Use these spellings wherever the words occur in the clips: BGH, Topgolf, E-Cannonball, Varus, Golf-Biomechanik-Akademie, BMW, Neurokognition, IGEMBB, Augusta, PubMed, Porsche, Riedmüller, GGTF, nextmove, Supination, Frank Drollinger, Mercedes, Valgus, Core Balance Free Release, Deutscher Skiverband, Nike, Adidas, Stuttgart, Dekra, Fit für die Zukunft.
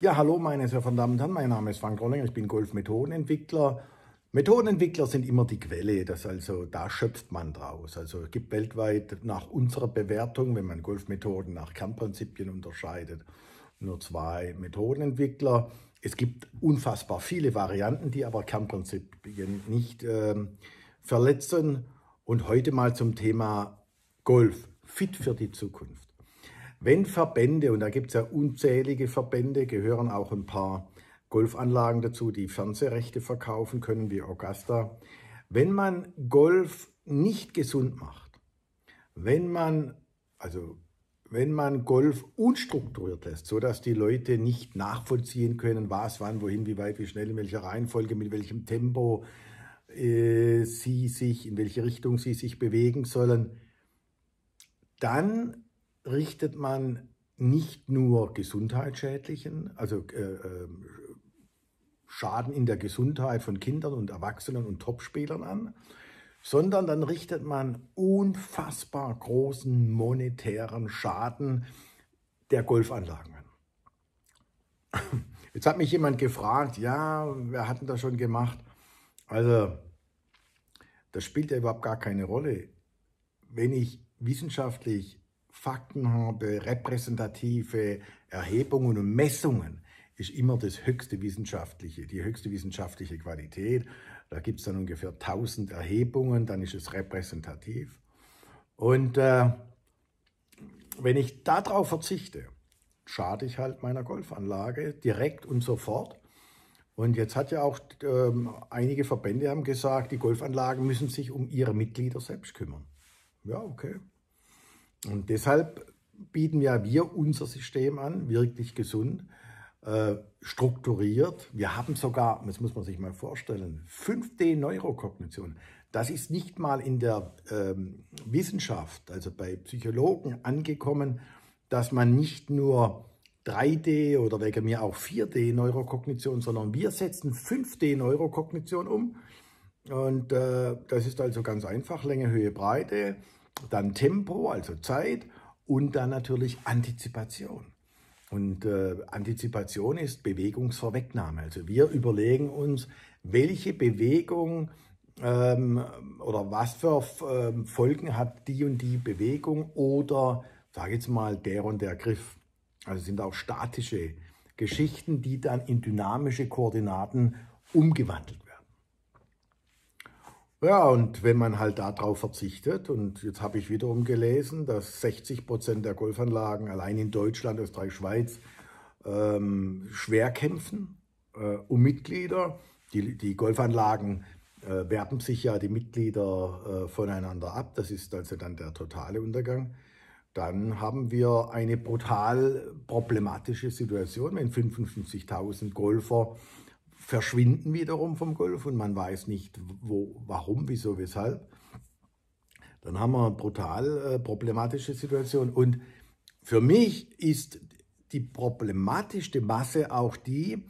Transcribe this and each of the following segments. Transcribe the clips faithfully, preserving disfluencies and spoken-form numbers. Ja, hallo meine sehr verehrten Damen und Herren, mein Name ist Frank Drollinger, ich bin Golf-Methodenentwickler. Methodenentwickler sind immer die Quelle, das also, da schöpft man draus. Also es gibt weltweit nach unserer Bewertung, wenn man Golfmethoden nach Kernprinzipien unterscheidet, nur zwei Methodenentwickler. Es gibt unfassbar viele Varianten, die aber Kernprinzipien nicht äh, verletzen. Und heute mal zum Thema Golf, fit für die Zukunft. Wenn Verbände, und da gibt es ja unzählige Verbände, gehören auch ein paar Golfanlagen dazu, die Fernsehrechte verkaufen können, wie Augusta. Wenn man Golf nicht gesund macht, wenn man, also, wenn man Golf unstrukturiert lässt, sodass die Leute nicht nachvollziehen können, was, wann, wohin, wie weit, wie schnell, in welcher Reihenfolge, mit welchem Tempo äh, sie sich, in welche Richtung sie sich bewegen sollen, dann richtet man nicht nur gesundheitsschädlichen, also äh, Schaden in der Gesundheit von Kindern und Erwachsenen und Topspielern an, sondern dann richtet man unfassbar großen monetären Schaden der Golfanlagen an. Jetzt hat mich jemand gefragt, ja, wir hatten das schon gemacht. Also, das spielt ja überhaupt gar keine Rolle. Wenn ich wissenschaftlich Fakten habe, repräsentative Erhebungen und Messungen, ist immer das höchste wissenschaftliche, die höchste wissenschaftliche Qualität. Da gibt es dann ungefähr tausend Erhebungen, dann ist es repräsentativ. Und äh, wenn ich darauf verzichte, schade ich halt meiner Golfanlage direkt und sofort. Und jetzt hat ja auch äh, einige Verbände haben gesagt, die Golfanlagen müssen sich um ihre Mitglieder selbst kümmern. Ja, okay. Und deshalb bieten ja wir unser System an, wirklich gesund, äh, strukturiert. Wir haben sogar, das muss man sich mal vorstellen, fünf D Neurokognition. Das ist nicht mal in der ähm, Wissenschaft, also bei Psychologen angekommen, dass man nicht nur drei D oder wegen mir auch vier D Neurokognition, sondern wir setzen fünf D Neurokognition um. Und äh, das ist also ganz einfach, Länge, Höhe, Breite. Dann Tempo, also Zeit, und dann natürlich Antizipation. Und äh, Antizipation ist Bewegungsvorwegnahme. Also wir überlegen uns, welche Bewegung ähm, oder was für ähm, Folgen hat die und die Bewegung oder, sage jetzt mal, der und der Griff. Also sind auch statische Geschichten, die dann in dynamische Koordinaten umgewandelt werden. Ja, und wenn man halt darauf verzichtet, und jetzt habe ich wiederum gelesen, dass sechzig Prozent der Golfanlagen allein in Deutschland, Österreich, Schweiz ähm, schwer kämpfen äh, um Mitglieder. Die, die Golfanlagen äh, werben sich ja die Mitglieder äh, voneinander ab, das ist also dann der totale Untergang. Dann haben wir eine brutal problematische Situation, wenn fünfundfünfzigtausend Golfer verschwinden wiederum vom Golf und man weiß nicht, wo, warum, wieso, weshalb. Dann haben wir eine brutal äh, problematische Situation. Und für mich ist die problematischste Masse auch die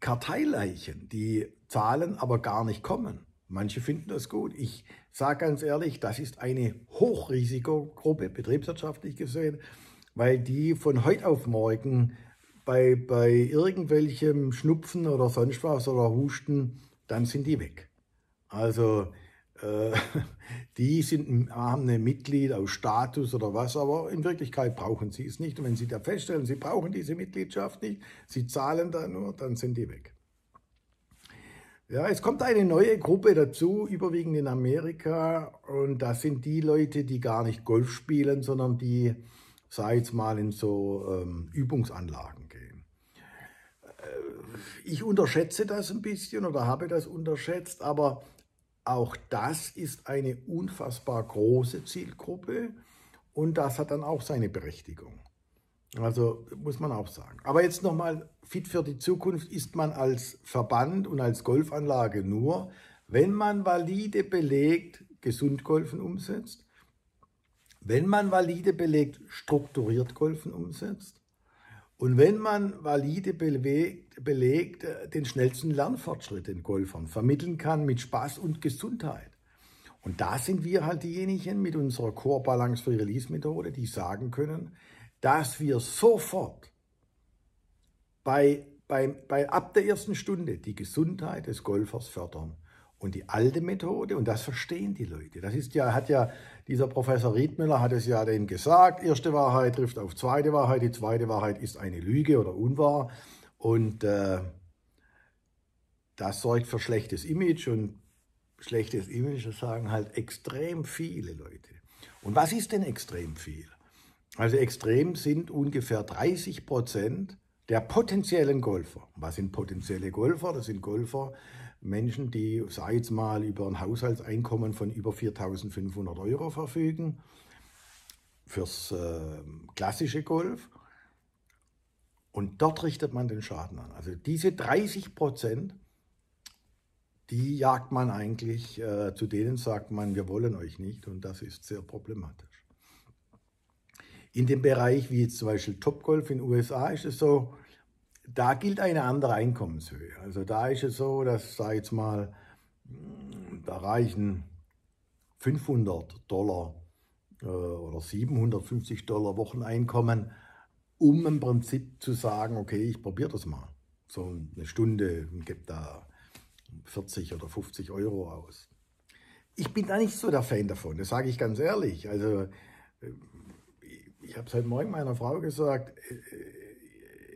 Karteileichen, die Zahlen aber gar nicht kommen. Manche finden das gut. Ich sage ganz ehrlich, das ist eine Hochrisikogruppe, betriebswirtschaftlich gesehen, weil die von heute auf morgen Bei, bei irgendwelchem Schnupfen oder sonst was oder Husten, dann sind die weg. Also äh, die sind, haben eine Mitglied aus Status oder was, aber in Wirklichkeit brauchen sie es nicht. Und wenn sie da feststellen, sie brauchen diese Mitgliedschaft nicht, sie zahlen da nur, dann sind die weg. Ja, es kommt eine neue Gruppe dazu, überwiegend in Amerika. Und das sind die Leute, die gar nicht Golf spielen, sondern die, sei jetzt mal, in so ähm, Übungsanlagen gehen. Äh, ich unterschätze das ein bisschen oder habe das unterschätzt, aber auch das ist eine unfassbar große Zielgruppe und das hat dann auch seine Berechtigung. Also muss man auch sagen. Aber jetzt nochmal, fit für die Zukunft ist man als Verband und als Golfanlage nur, wenn man valide belegt, gesund Golfen umsetzt, wenn man valide belegt, strukturiert Golfen umsetzt und wenn man valide belegt, belegt den schnellsten Lernfortschritt den Golfern vermitteln kann mit Spaß und Gesundheit. Und da sind wir halt diejenigen mit unserer Core Balance Free Release Methode, die sagen können, dass wir sofort bei, bei, bei ab der ersten Stunde die Gesundheit des Golfers fördern. Und die alte Methode, und das verstehen die Leute, das ist ja, hat ja, dieser Professor Riedmüller hat es ja denen gesagt, erste Wahrheit trifft auf zweite Wahrheit, die zweite Wahrheit ist eine Lüge oder unwahr. Und äh, das sorgt für schlechtes Image, und schlechtes Image, das sagen halt extrem viele Leute. Und was ist denn extrem viel? Also extrem sind ungefähr dreißig Prozent der potenziellen Golfer. Was sind potenzielle Golfer? Das sind Golfer, Menschen, die, sag ich jetzt mal, über ein Haushaltseinkommen von über viertausendfünfhundert Euro verfügen, fürs äh, klassische Golf. Und dort richtet man den Schaden an. Also diese dreißig Prozent, die jagt man eigentlich, äh, zu denen sagt man, wir wollen euch nicht, und das ist sehr problematisch. In dem Bereich, wie jetzt zum Beispiel Topgolf in den U S A, ist es so, da gilt eine andere Einkommenshöhe. Also da ist es so, dass, sag ich jetzt mal, da reichen fünfhundert Dollar äh, oder siebenhundertfünfzig Dollar Wocheneinkommen, um im Prinzip zu sagen, okay, ich probiere das mal. So eine Stunde, gibt da vierzig oder fünfzig Euro aus. Ich bin da nicht so der Fan davon, das sage ich ganz ehrlich. Also ich habe es heute Morgen meiner Frau gesagt,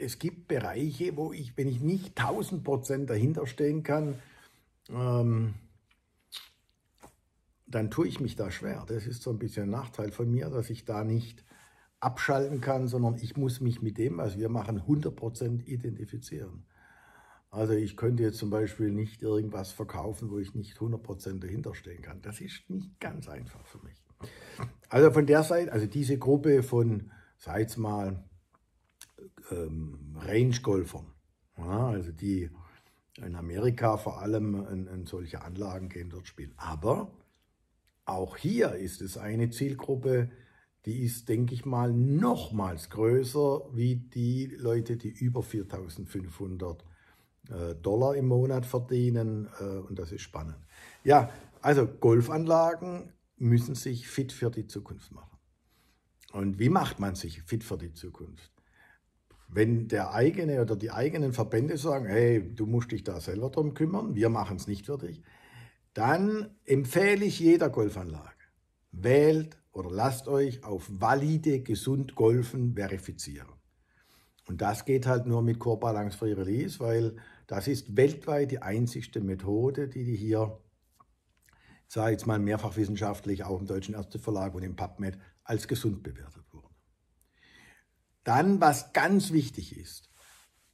es gibt Bereiche, wo ich, wenn ich nicht tausend Prozent dahinter stehen kann, ähm, dann tue ich mich da schwer. Das ist so ein bisschen ein Nachteil von mir, dass ich da nicht abschalten kann, sondern ich muss mich mit dem, was wir machen, hundert Prozent identifizieren. Also ich könnte jetzt zum Beispiel nicht irgendwas verkaufen, wo ich nicht hundert Prozent dahinter stehen kann. Das ist nicht ganz einfach für mich. Also von der Seite, also diese Gruppe von, sag ich jetzt mal, ähm, Range-Golfern, ja, also die in Amerika vor allem in, in solche Anlagen gehen, dort spielen. Aber auch hier ist es eine Zielgruppe, die ist, denke ich mal, nochmals größer wie die Leute, die über viertausendfünfhundert Dollar im Monat verdienen, und das ist spannend. Ja, also Golfanlagen müssen sich fit für die Zukunft machen. Und wie macht man sich fit für die Zukunft? Wenn der eigene oder die eigenen Verbände sagen, hey, du musst dich da selber drum kümmern, wir machen es nicht für dich, dann empfehle ich jeder Golfanlage, wählt oder lasst euch auf valide, gesund Golfen verifizieren. Und das geht halt nur mit Core Balance Free Release, weil das ist weltweit die einzigste Methode, die die hier, ich sage jetzt mal mehrfach wissenschaftlich, auch im Deutschen Ärzteverlag und im PubMed, als gesund bewertet wurde. Dann, was ganz wichtig ist,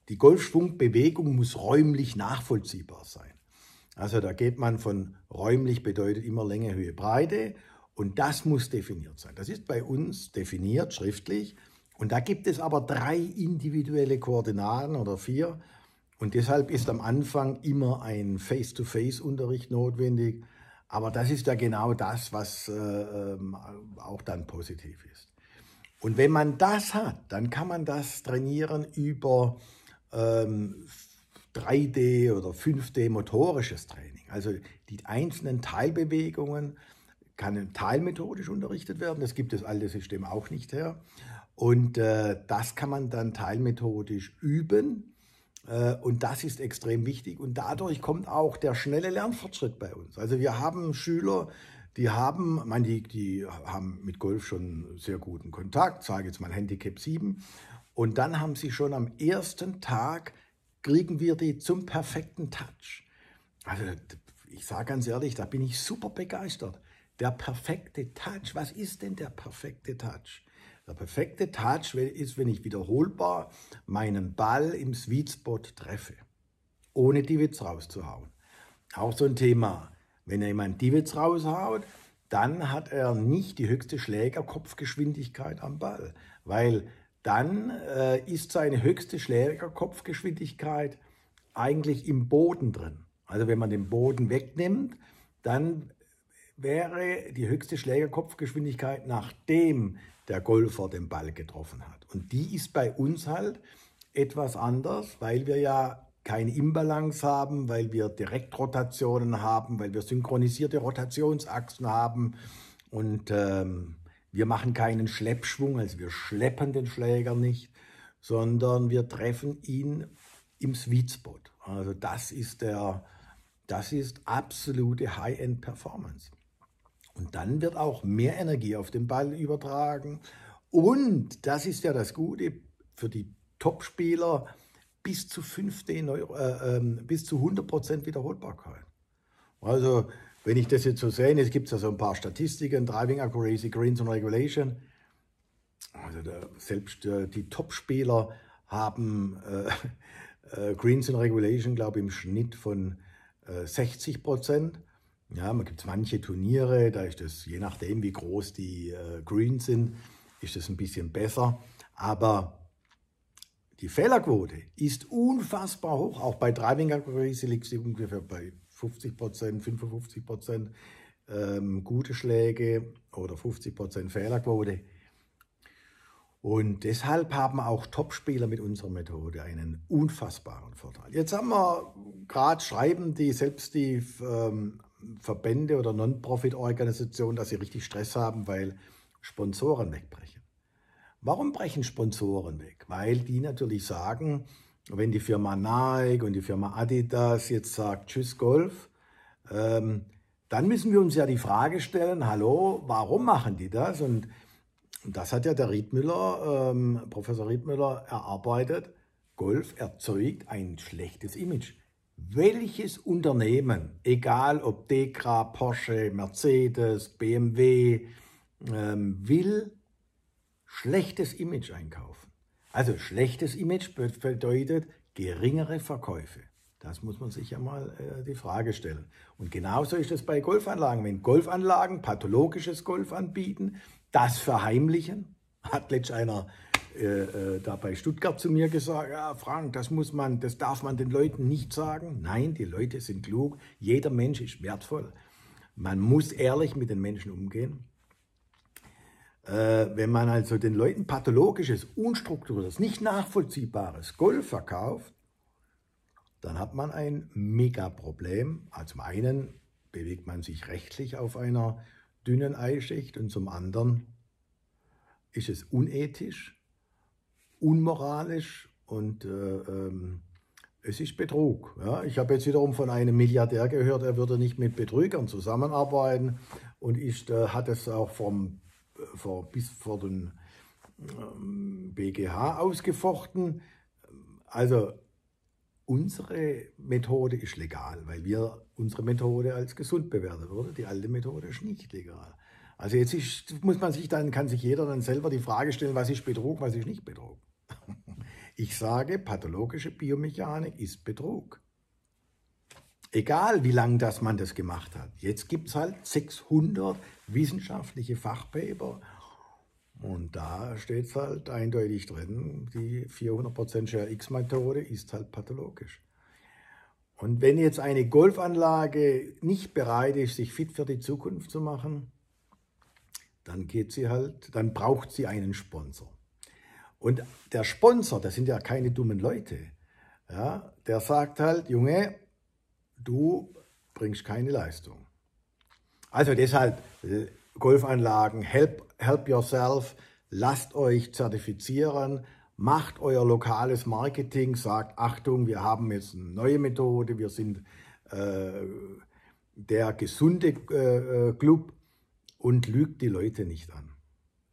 die Golfschwungbewegung muss räumlich nachvollziehbar sein. Also da geht man von räumlich, bedeutet immer Länge, Höhe, Breite, und das muss definiert sein. Das ist bei uns definiert, schriftlich. Und da gibt es aber drei individuelle Koordinaten oder vier. Und deshalb ist am Anfang immer ein Face-to-Face-Unterricht notwendig. Aber das ist ja genau das, was äh, auch dann positiv ist. Und wenn man das hat, dann kann man das trainieren über ähm, drei D- oder fünf D-motorisches Training. Also die einzelnen Teilbewegungen kann teilmethodisch unterrichtet werden. Das gibt das alte System auch nicht her. Und äh, das kann man dann teilmethodisch üben, äh, und das ist extrem wichtig, und dadurch kommt auch der schnelle Lernfortschritt bei uns. Also wir haben Schüler, die haben, man, die, die haben mit Golf schon sehr guten Kontakt, sage jetzt mal Handicap sieben, und dann haben sie schon am ersten Tag, kriegen wir die zum perfekten Touch. Also ich sage ganz ehrlich, da bin ich super begeistert. Der perfekte Touch, was ist denn der perfekte Touch? Der perfekte Touch ist, wenn ich wiederholbar meinen Ball im Sweet Spot treffe, ohne Divots rauszuhauen. Auch so ein Thema, wenn jemand Divots raushaut, dann hat er nicht die höchste Schlägerkopfgeschwindigkeit am Ball, weil dann äh, ist seine höchste Schlägerkopfgeschwindigkeit eigentlich im Boden drin. Also wenn man den Boden wegnimmt, dann wäre die höchste Schlägerkopfgeschwindigkeit, nachdem der Golfer den Ball getroffen hat. Und die ist bei uns halt etwas anders, weil wir ja keine Imbalance haben, weil wir Direktrotationen haben, weil wir synchronisierte Rotationsachsen haben, und ähm, wir machen keinen Schleppschwung, also wir schleppen den Schläger nicht, sondern wir treffen ihn im Sweet Spot. Also das ist, der, das ist absolute High-End-Performance. Und dann wird auch mehr Energie auf den Ball übertragen. Und das ist ja das Gute für die Topspieler, bis zu fünfzehn, äh, bis zu hundert Prozent Wiederholbarkeit. Also wenn ich das jetzt so sehe, es gibt ja so ein paar Statistiken, Driving Accuracy, Greens und Regulation. Also da, selbst äh, die Topspieler haben äh, äh, Greens und Regulation, glaube ich, im Schnitt von äh, sechzig Prozent. Ja, man gibt manche Turniere, da ist das, je nachdem wie groß die äh, Greens sind, ist das ein bisschen besser. Aber die Fehlerquote ist unfassbar hoch. Auch bei Driving Accuracy liegt sie ungefähr bei fünfzig Prozent, fünfundfünfzig Prozent ähm, gute Schläge oder fünfzig Prozent Fehlerquote. Und deshalb haben auch Topspieler mit unserer Methode einen unfassbaren Vorteil. Jetzt haben wir gerade schreiben, die selbst die ähm, Verbände oder Non-Profit-Organisationen, dass sie richtig Stress haben, weil Sponsoren wegbrechen. Warum brechen Sponsoren weg? Weil die natürlich sagen, wenn die Firma Nike und die Firma Adidas jetzt sagt, tschüss Golf, ähm, dann müssen wir uns ja die Frage stellen, hallo, warum machen die das? Und das hat ja der Riedmüller, ähm, Professor Riedmüller erarbeitet. Golf erzeugt ein schlechtes Image. Welches Unternehmen, egal ob Dekra, Porsche, Mercedes, B M W, ähm, will schlechtes Image einkaufen. Also schlechtes Image bedeutet geringere Verkäufe. Das muss man sich ja mal äh, die Frage stellen. Und genauso ist es bei Golfanlagen. Wenn Golfanlagen pathologisches Golf anbieten, das verheimlichen, hat letztlich einer äh, äh, da bei Stuttgart zu mir gesagt, ja, Frank, das muss man, das darf man den Leuten nicht sagen. Nein, die Leute sind klug. Jeder Mensch ist wertvoll. Man muss ehrlich mit den Menschen umgehen. Wenn man also den Leuten pathologisches, unstrukturiertes, nicht nachvollziehbares Golf verkauft, dann hat man ein Mega-Problem. Also zum einen bewegt man sich rechtlich auf einer dünnen Eisschicht und zum anderen ist es unethisch, unmoralisch und äh, ähm, es ist Betrug. Ja, ich habe jetzt wiederum von einem Milliardär gehört, er würde nicht mit Betrügern zusammenarbeiten und ist, äh, hat es auch vom Vor, bis vor den ähm, B G H ausgefochten. Also unsere Methode ist legal, weil wir unsere Methode als gesund bewertet wurde. Die alte Methode ist nicht legal. Also jetzt ist, muss man sich dann, kann sich jeder dann selber die Frage stellen, was ist Betrug, was ist nicht Betrug. Ich sage, pathologische Biomechanik ist Betrug. Egal, wie lange das man das gemacht hat. Jetzt gibt es halt sechshundert wissenschaftliche Fachpaper und da steht es halt eindeutig drin, die vierhundert Prozent Share-X-Methode ist halt pathologisch. Und wenn jetzt eine Golfanlage nicht bereit ist, sich fit für die Zukunft zu machen, dann geht sie halt, dann braucht sie einen Sponsor. Und der Sponsor, das sind ja keine dummen Leute, ja, der sagt halt, Junge, du bringst keine Leistung. Also deshalb Golfanlagen, help, help yourself, lasst euch zertifizieren, macht euer lokales Marketing, sagt, Achtung, wir haben jetzt eine neue Methode, wir sind äh, der gesunde äh, Club und lügt die Leute nicht an.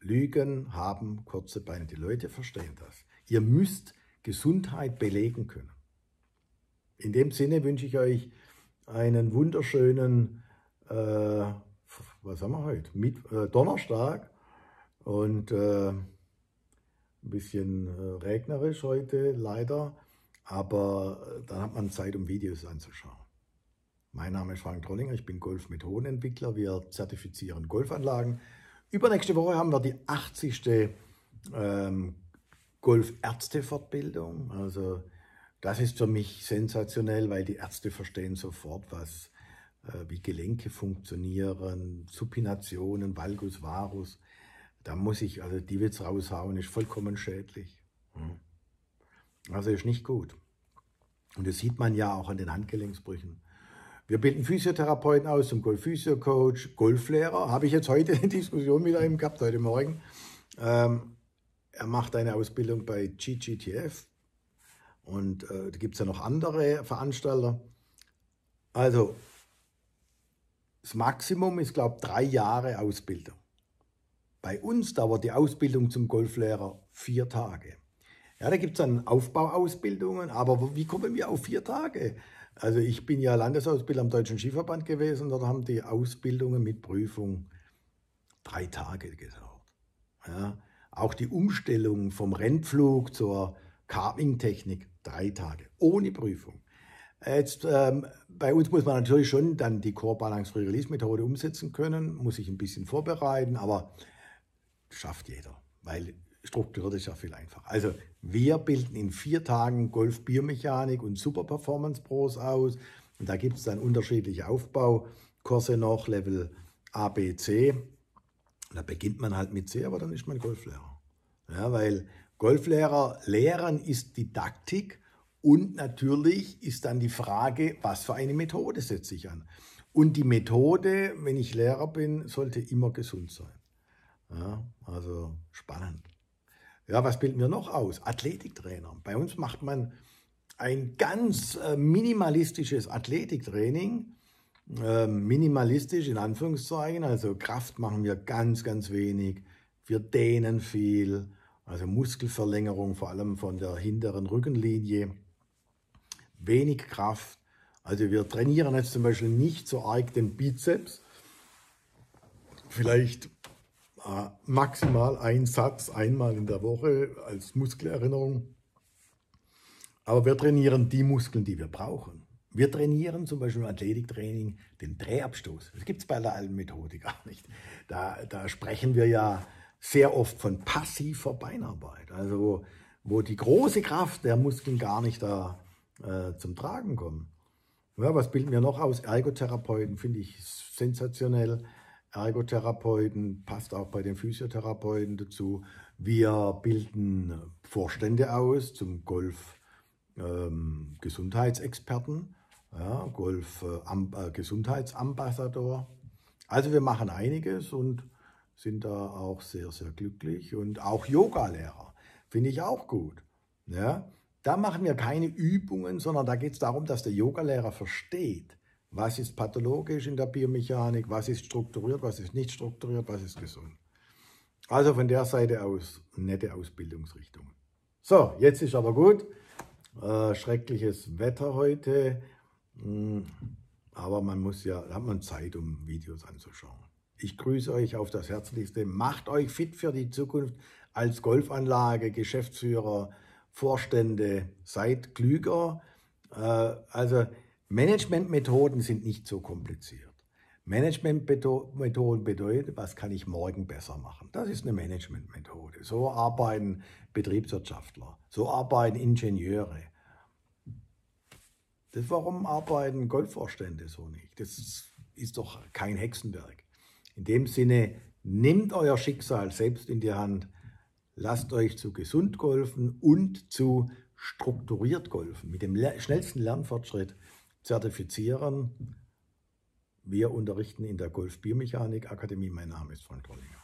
Lügen haben kurze Beine, die Leute verstehen das. Ihr müsst Gesundheit belegen können. In dem Sinne wünsche ich euch einen wunderschönen, äh, was haben wir heute, Mit, äh, Donnerstag und äh, ein bisschen äh, regnerisch heute leider, aber dann hat man Zeit, um Videos anzuschauen. Mein Name ist Frank Drollinger, ich bin Golf-Methodenentwickler, wir zertifizieren Golfanlagen. Übernächste Woche haben wir die achtzigste Ähm, Golf-Ärzte-Fortbildung, also das ist für mich sensationell, weil die Ärzte verstehen sofort, was, äh, wie Gelenke funktionieren, Supinationen, Valgus, Varus. Da muss ich, also die Witz raushauen, ist vollkommen schädlich. Also ist nicht gut. Und das sieht man ja auch an den Handgelenksbrüchen. Wir bilden Physiotherapeuten aus zum Golf-Physio-Coach, Golflehrer. Habe ich jetzt heute eine Diskussion mit einem gehabt, heute Morgen. Ähm, Er macht eine Ausbildung bei G G T F und äh, da gibt es ja noch andere Veranstalter. Also das Maximum ist, glaube ich, drei Jahre Ausbildung. Bei uns dauert die Ausbildung zum Golflehrer vier Tage. Ja, da gibt es dann Aufbauausbildungen, aber wie kommen wir auf vier Tage? Also ich bin ja Landesausbilder am Deutschen Skiverband gewesen, dort haben die Ausbildungen mit Prüfung drei Tage gedauert. Ja, auch die Umstellung vom Rennflug zur Carving-Technik drei Tage, ohne Prüfung. Jetzt, ähm, bei uns muss man natürlich schon dann die Core Balance Free Release Methode umsetzen können, muss sich ein bisschen vorbereiten, aber schafft jeder, weil strukturiert ist ja viel einfacher. Also wir bilden in vier Tagen Golf-Biomechanik und Super-Performance-Pros aus und da gibt es dann unterschiedliche Aufbaukurse noch, Level A, B, C. Und da beginnt man halt mit C, aber dann ist man Golflehrer. Ja, weil Golflehrer lehren ist Didaktik. Und natürlich ist dann die Frage, was für eine Methode setze ich an? Und die Methode, wenn ich Lehrer bin, sollte immer gesund sein. Ja, also spannend. Ja, was bilden wir noch aus? Athletiktrainer. Bei uns macht man ein ganz minimalistisches Athletiktraining. Minimalistisch in Anführungszeichen. Also Kraft machen wir ganz, ganz wenig. Wir dehnen viel. Also Muskelverlängerung, vor allem von der hinteren Rückenlinie. Wenig Kraft. Also wir trainieren jetzt zum Beispiel nicht so arg den Bizeps. Vielleicht äh, maximal ein Satz, einmal in der Woche als Muskelerinnerung. Aber wir trainieren die Muskeln, die wir brauchen. Wir trainieren zum Beispiel im Athletiktraining den Drehabstoß. Das gibt es bei der alten Methode gar nicht. Da, da sprechen wir ja sehr oft von passiver Beinarbeit. Also wo, wo die große Kraft der Muskeln gar nicht da zum Tragen kommen. Ja, was bilden wir noch aus? Ergotherapeuten finde ich sensationell. Ergotherapeuten passt auch bei den Physiotherapeuten dazu. Wir bilden Vorstände aus zum Golf-Gesundheitsexperten, ähm, ja, Golf-Gesundheitsambassador. Äh, also wir machen einiges und sind da auch sehr, sehr glücklich. Und auch Yoga-Lehrer finde ich auch gut. Ja? Da machen wir keine Übungen, sondern da geht es darum, dass der Yogalehrer versteht, was ist pathologisch in der Biomechanik, was ist strukturiert, was ist nicht strukturiert, was ist gesund. Also von der Seite aus nette Ausbildungsrichtung. So, jetzt ist aber gut. Äh, schreckliches Wetter heute. Aber man muss ja, da hat man Zeit, um Videos anzuschauen. Ich grüße euch auf das Herzlichste. Macht euch fit für die Zukunft als Golfanlage, Geschäftsführer, Vorstände, seid klüger. Also Managementmethoden sind nicht so kompliziert. Managementmethoden bedeutet, was kann ich morgen besser machen? Das ist eine Managementmethode. So arbeiten Betriebswirtschaftler, so arbeiten Ingenieure. Das, warum arbeiten Golfvorstände so nicht? Das ist doch kein Hexenwerk. In dem Sinne, nehmt euer Schicksal selbst in die Hand. Lasst euch zu gesund golfen und zu strukturiert golfen. Mit dem schnellsten Lernfortschritt zertifizieren. Wir unterrichten in der Golf-Biomechanik-Akademie. Mein Name ist Frank Drollinger.